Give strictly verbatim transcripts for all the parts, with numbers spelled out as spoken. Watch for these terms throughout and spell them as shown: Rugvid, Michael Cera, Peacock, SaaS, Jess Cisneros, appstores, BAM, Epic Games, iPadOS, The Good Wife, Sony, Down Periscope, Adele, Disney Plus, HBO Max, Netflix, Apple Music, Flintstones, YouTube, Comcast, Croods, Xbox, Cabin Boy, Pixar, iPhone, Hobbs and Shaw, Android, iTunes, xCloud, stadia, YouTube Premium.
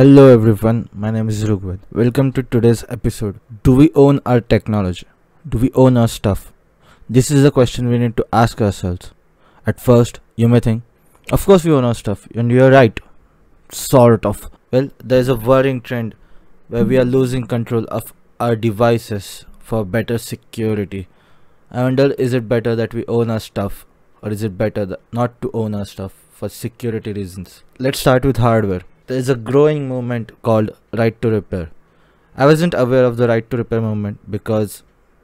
Hello everyone, my name is Rugvid. Welcome to today's episode. Do we own our technology? Do we own our stuff? This is a question we need to ask ourselves. At first, you may think, of course we own our stuff, and you're right. Sort of. Well, there's a worrying trend where we are losing control of our devices for better security. I wonder, is it better that we own our stuff, or is it better not to own our stuff for security reasons? Let's start with hardware. There is a growing movement called right to repair. I wasn't aware of the right to repair movement because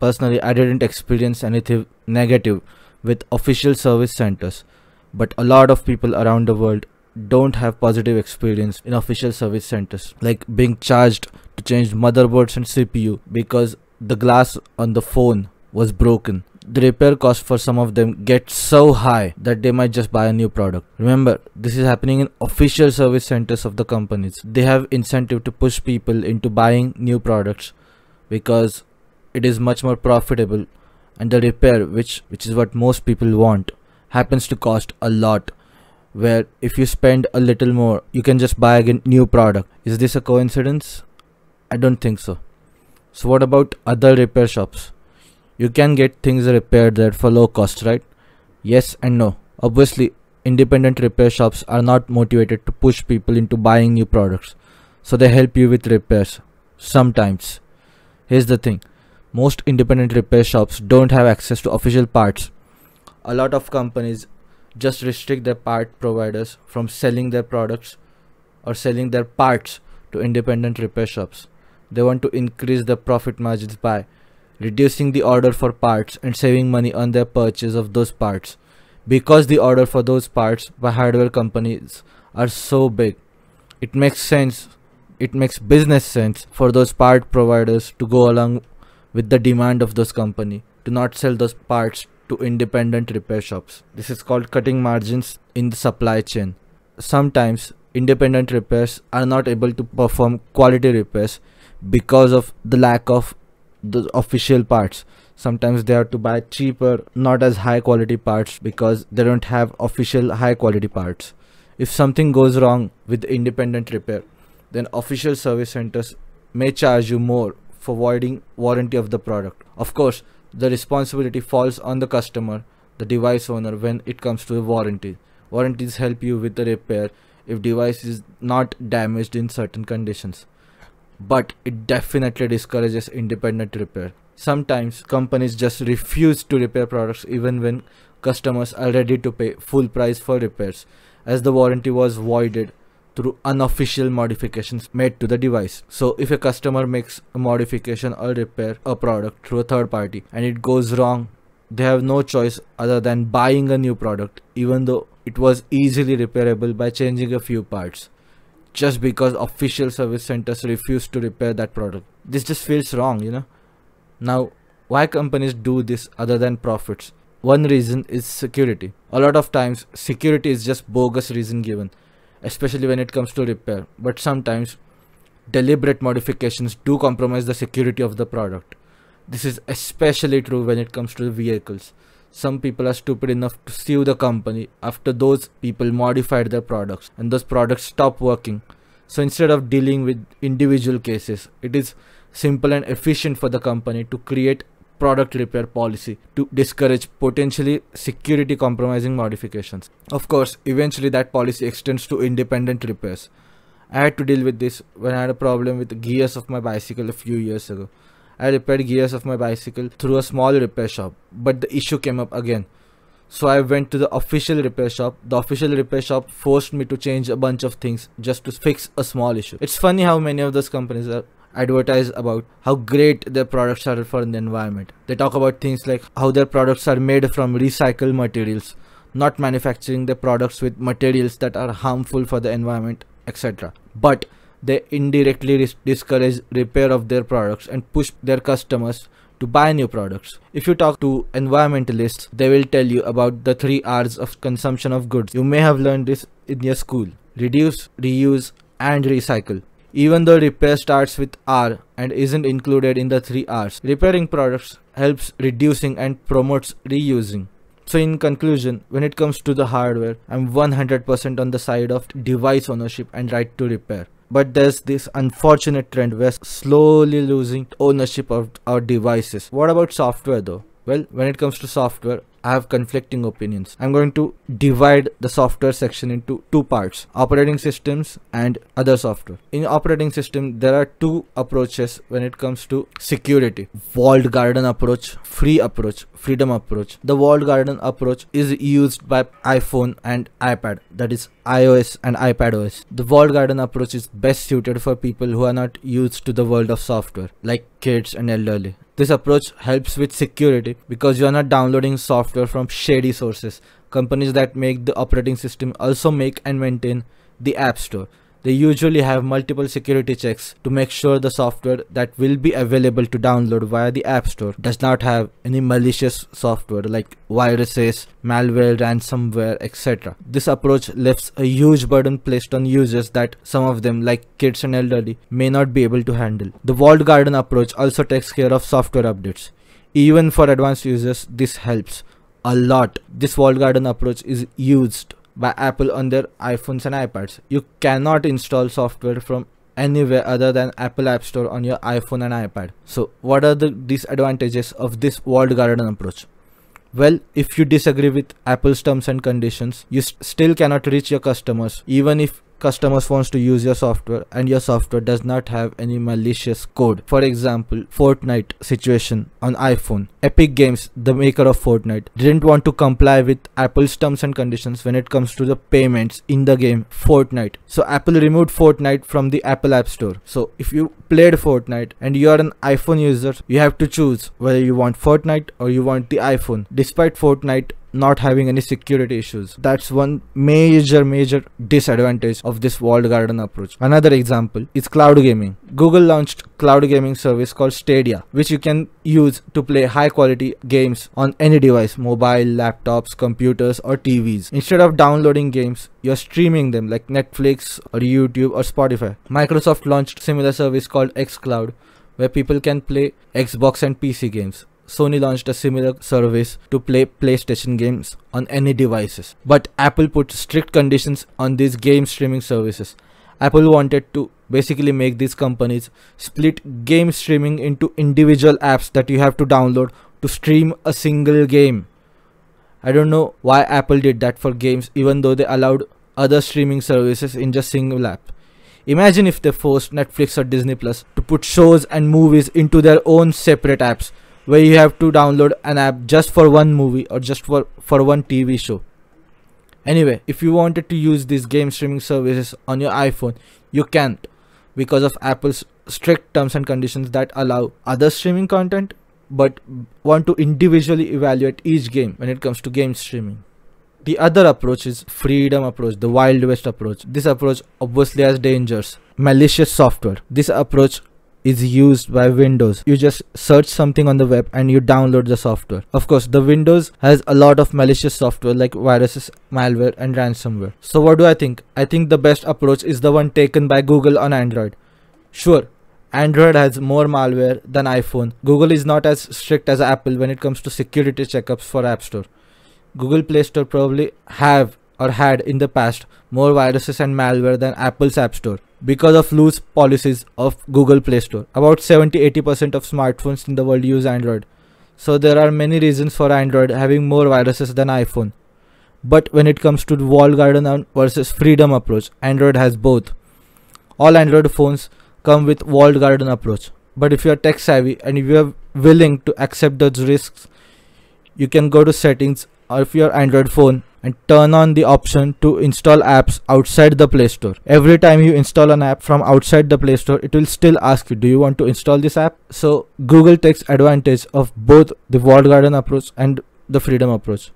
personally I didn't experience anything negative with official service centers, but a lot of people around the world don't have positive experience in official service centers, like being charged to change motherboards and C P U because the glass on the phone was broken. The repair cost for some of them gets so high that they might just buy a new product. Remember, this is happening in official service centers of the companies. They have incentive to push people into buying new products because it is much more profitable, and the repair, which which is what most people want, happens to cost a lot, where if you spend a little more, you can just buy a new product. Is this a coincidence? I don't think so. So what about other repair shops? You can get things repaired there for low cost, right? Yes and no. Obviously, independent repair shops are not motivated to push people into buying new products, so they help you with repairs sometimes. Here's the thing. Most independent repair shops don't have access to official parts. A lot of companies just restrict their part providers from selling their products or selling their parts to independent repair shops. They want to increase their profit margins by reducing the order for parts and saving money on their purchase of those parts, because the order for those parts by hardware companies are so big. It makes sense, it makes business sense for those part providers to go along with the demand of those company to not sell those parts to independent repair shops. This is called cutting margins in the supply chain. Sometimes independent repairs are not able to perform quality repairs because of the lack of the official parts. Sometimes they have to buy cheaper, not as high quality parts because they don't have official high quality parts. If something goes wrong with the independent repair, then official service centers may charge you more for voiding warranty of the product. Of course, the responsibility falls on the customer, the device owner, when it comes to a warranty. Warranties help you with the repair if device is not damaged in certain conditions, but it definitely discourages independent repair. Sometimes companies just refuse to repair products even when customers are ready to pay full price for repairs, as the warranty was voided through unofficial modifications made to the device. So if a customer makes a modification or repair a product through a third party and it goes wrong, they have no choice other than buying a new product, even though it was easily repairable by changing a few parts, just because official service centers refuse to repair that product. This just feels wrong, you know. Now, why companies do this other than profits? One reason is security. A lot of times, security is just bogus reason given, especially when it comes to repair. But sometimes, deliberate modifications do compromise the security of the product. This is especially true when it comes to the vehicles. Some people are stupid enough to sue the company after those people modified their products and those products stop working. So instead of dealing with individual cases, it is simple and efficient for the company to create product repair policy to discourage potentially security compromising modifications. Of course, eventually that policy extends to independent repairs. I had to deal with this when I had a problem with the gears of my bicycle a few years ago. I repaired gears of my bicycle through a small repair shop, but the issue came up again. So I went to the official repair shop. The official repair shop forced me to change a bunch of things just to fix a small issue. It's funny how many of those companies are advertised about how great their products are for the environment. They talk about things like how their products are made from recycled materials, not manufacturing their products with materials that are harmful for the environment, et cetera. But they indirectly discourage repair of their products and push their customers to buy new products. If you talk to environmentalists, they will tell you about the three R's of consumption of goods. You may have learned this in your school. Reduce, reuse, and recycle. Even though repair starts with R and isn't included in the three R's, repairing products helps reducing and promotes reusing. So in conclusion, when it comes to the hardware, I'm one hundred percent on the side of device ownership and right to repair. But there's this unfortunate trend where we're slowly losing ownership of our devices. What about software though? Well, when it comes to software, I have conflicting opinions. I'm going to divide the software section into two parts, operating systems and other software. In operating system, there are two approaches when it comes to security. Walled garden approach, free approach, freedom approach. The walled garden approach is used by iPhone and iPad, that is iOS and iPadOS. The walled garden approach is best suited for people who are not used to the world of software, like kids and elderly. This approach helps with security because you are not downloading software from shady sources. Companies that make the operating system also make and maintain the App Store. They usually have multiple security checks to make sure the software that will be available to download via the App Store does not have any malicious software like viruses, malware, ransomware, et cetera. This approach lifts a huge burden placed on users that some of them, like kids and elderly, may not be able to handle. The walled garden approach also takes care of software updates. Even for advanced users, this helps a lot. This walled garden approach is used by Apple on their iPhones and iPads. You cannot install software from anywhere other than Apple App Store on your iPhone and iPad. So what are the disadvantages of this walled garden approach? Well, if you disagree with Apple's terms and conditions, you st- still cannot reach your customers, even if customers wants to use your software and your software does not have any malicious code. For example, Fortnite situation on iPhone. Epic Games, the maker of Fortnite, didn't want to comply with Apple's terms and conditions when it comes to the payments in the game Fortnite. So Apple removed Fortnite from the Apple App Store. So if you played Fortnite and you are an iPhone user, you have to choose whether you want Fortnite or you want the iPhone, despite Fortnite not having any security issues. That's one major major disadvantage of this walled garden approach. Another example is cloud gaming. Google launched cloud gaming service called Stadia, which you can use to play high quality games on any device, mobile, laptops, computers or T Vs. Instead of downloading games, you're streaming them like Netflix or YouTube or Spotify. Microsoft launched similar service called xCloud, where people can play Xbox and P C games. Sony launched a similar service to play PlayStation games on any devices. But Apple put strict conditions on these game streaming services. Apple wanted to basically make these companies split game streaming into individual apps that you have to download to stream a single game. I don't know why Apple did that for games, even though they allowed other streaming services in just single app. Imagine if they forced Netflix or Disney Plus to put shows and movies into their own separate apps, where you have to download an app just for one movie or just for, for one T V show. Anyway, if you wanted to use these game streaming services on your iPhone, you can't because of Apple's strict terms and conditions that allow other streaming content but want to individually evaluate each game when it comes to game streaming. The other approach is freedom approach, the Wild West approach. This approach obviously has dangers. Malicious software. This approach is used by Windows. You just search something on the web and you download the software. Of course, the Windows has a lot of malicious software like viruses, malware and ransomware. So what do I think? I think the best approach is the one taken by Google on Android. Sure, Android has more malware than iPhone. Google is not as strict as Apple when it comes to security checkups for App Store. Google Play Store probably have or had in the past more viruses and malware than Apple's App Store because of loose policies of Google Play Store. About seventy to eighty percent of smartphones in the world use Android. So there are many reasons for Android having more viruses than iPhone. But when it comes to the walled garden versus freedom approach, Android has both. All Android phones come with walled garden approach. But if you are tech savvy and if you are willing to accept those risks, you can go to settings of your Android phone and turn on the option to install apps outside the Play Store. Every time you install an app from outside the Play Store, it will still ask you, do you want to install this app? So Google takes advantage of both the walled garden approach and the freedom approach.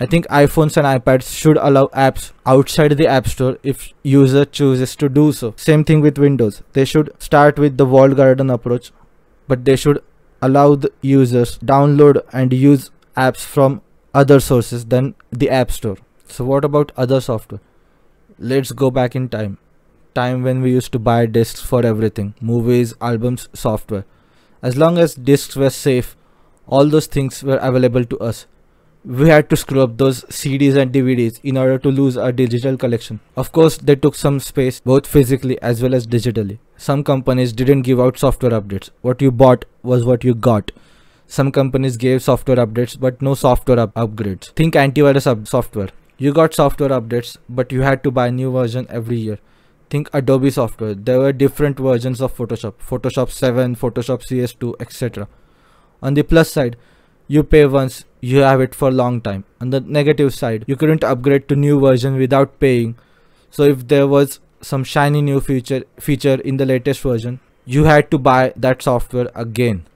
I think iPhones and iPads should allow apps outside the App Store if user chooses to do so. Same thing with Windows. They should start with the walled garden approach, but they should allow the users download and use apps from other sources than the App Store. So what about other software? Let's go back in time. Time when we used to buy discs for everything. Movies, albums, software. As long as discs were safe, all those things were available to us. we had to screw up those C Ds and D V Ds in order to lose our digital collection. Of course, they took some space both physically as well as digitally. Some companies didn't give out software updates. What you bought was what you got. Some companies gave software updates but no software up upgrades. Think antivirus up software. You got software updates but you had to buy a new version every year. Think Adobe software. There were different versions of Photoshop. Photoshop seven, Photoshop C S two, et cetera. On the plus side, you pay once, you have it for a long time. On the negative side, you couldn't upgrade to new version without paying. So if there was some shiny new feature feature in the latest version, you had to buy that software again.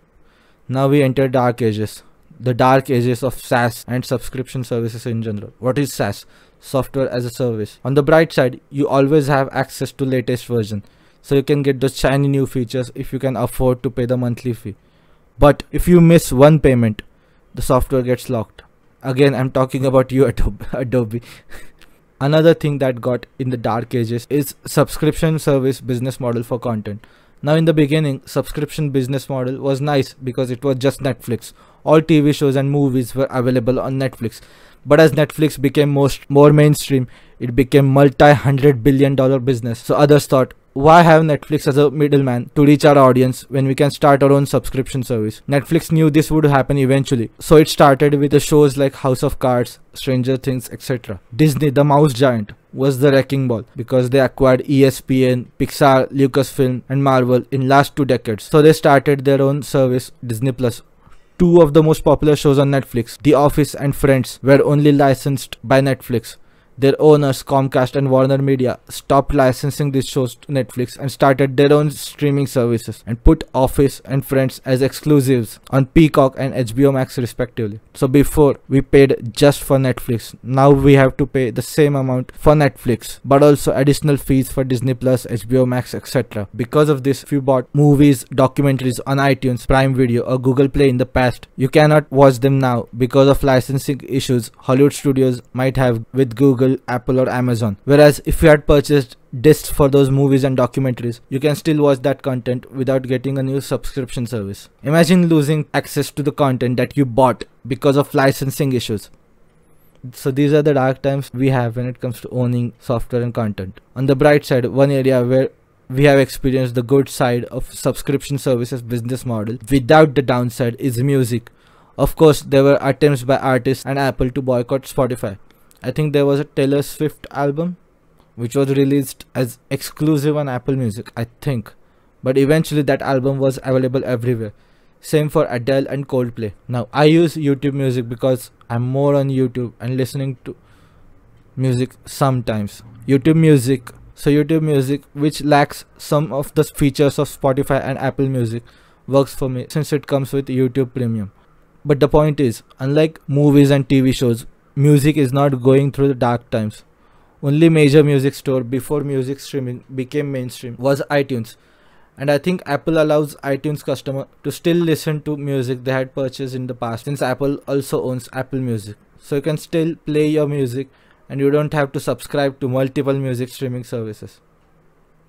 Now we enter dark ages. The dark ages of SaaS and subscription services in general. What is SaaS? Software as a service. On the bright side, you always have access to latest version. So you can get those shiny new features if you can afford to pay the monthly fee. But if you miss one payment, the software gets locked. Again, I'm talking about you, Adobe. Another thing that got in the dark ages is subscription service business model for content. Now in the beginning, subscription business model was nice because it was just Netflix. All T V shows and movies were available on Netflix. But as Netflix became most more mainstream, it became multi-hundred billion dollar business. So others thought, why have Netflix as a middleman to reach our audience when we can start our own subscription service? Netflix knew this would happen eventually, so it started with the shows like House of Cards, Stranger Things, et cetera. Disney, the mouse giant, was the wrecking ball because they acquired E S P N, Pixar, Lucasfilm and Marvel in last two decades. So they started their own service, Disney Plus. Two of the most popular shows on Netflix, The Office and Friends, were only licensed by Netflix. Their owners, Comcast and Warner Media, stopped licensing these shows to Netflix and started their own streaming services and put Office and Friends as exclusives on Peacock and H B O Max respectively. So before, we paid just for Netflix. Now we have to pay the same amount for Netflix, but also additional fees for Disney Plus, H B O Max, et cetera. Because of this, if you bought movies, documentaries on iTunes, Prime Video or Google Play in the past, you cannot watch them now because of licensing issues Hollywood studios might have with Google, Apple or Amazon. Whereas if you had purchased discs for those movies and documentaries, you can still watch that content without getting a new subscription service. Imagine losing access to the content that you bought because of licensing issues. So these are the dark times we have when it comes to owning software and content. On the bright side, one area where we have experienced the good side of subscription services business model without the downside is music. Of course, there were attempts by artists and Apple to boycott Spotify. I think there was a Taylor Swift album which was released as exclusive on Apple Music, I think. But eventually that album was available everywhere. Same for Adele and Coldplay. Now I use YouTube Music because I'm more on YouTube and listening to music sometimes. YouTube Music. So YouTube Music, which lacks some of the features of Spotify and Apple Music, works for me since it comes with YouTube Premium. But the point is, unlike movies and T V shows, music is not going through the dark times. Only major music store before music streaming became mainstream was iTunes. And I think Apple allows iTunes customer to still listen to music they had purchased in the past, since Apple also owns Apple Music. So you can still play your music and you don't have to subscribe to multiple music streaming services.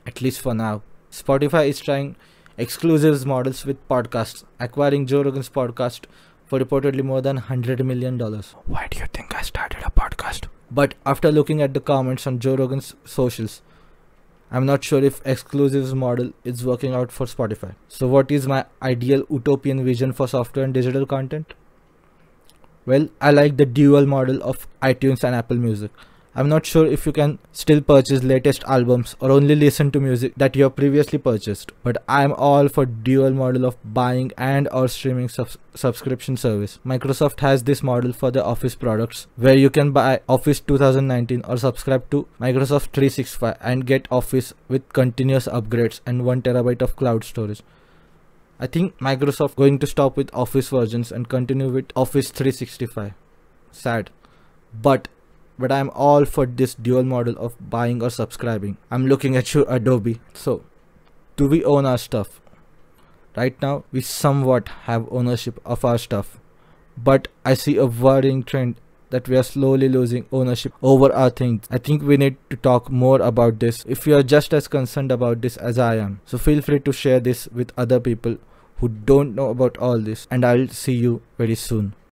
At least for now. Spotify is trying exclusives models with podcasts, acquiring Joe Rogan's podcast for reportedly more than one hundred million dollars. Why do you think I started a podcast? But after looking at the comments on Joe Rogan's socials, I'm not sure if exclusives model is working out for Spotify. So what is my ideal utopian vision for software and digital content? Well, I like the dual model of iTunes and Apple Music. I'm not sure if you can still purchase latest albums or only listen to music that you have previously purchased, but I'm all for dual model of buying and or streaming subs subscription service. Microsoft has this model for their Office products where you can buy Office two thousand nineteen or subscribe to Microsoft three sixty-five and get Office with continuous upgrades and one terabyte of cloud storage. I think Microsoft going to stop with Office versions and continue with Office three sixty-five. Sad. But But I'm all for this dual model of buying or subscribing. I'm looking at you, Adobe. So, do we own our stuff? Right now, we somewhat have ownership of our stuff. But I see a worrying trend that we are slowly losing ownership over our things. I think we need to talk more about this if you are just as concerned about this as I am. So feel free to share this with other people who don't know about all this. And I'll see you very soon.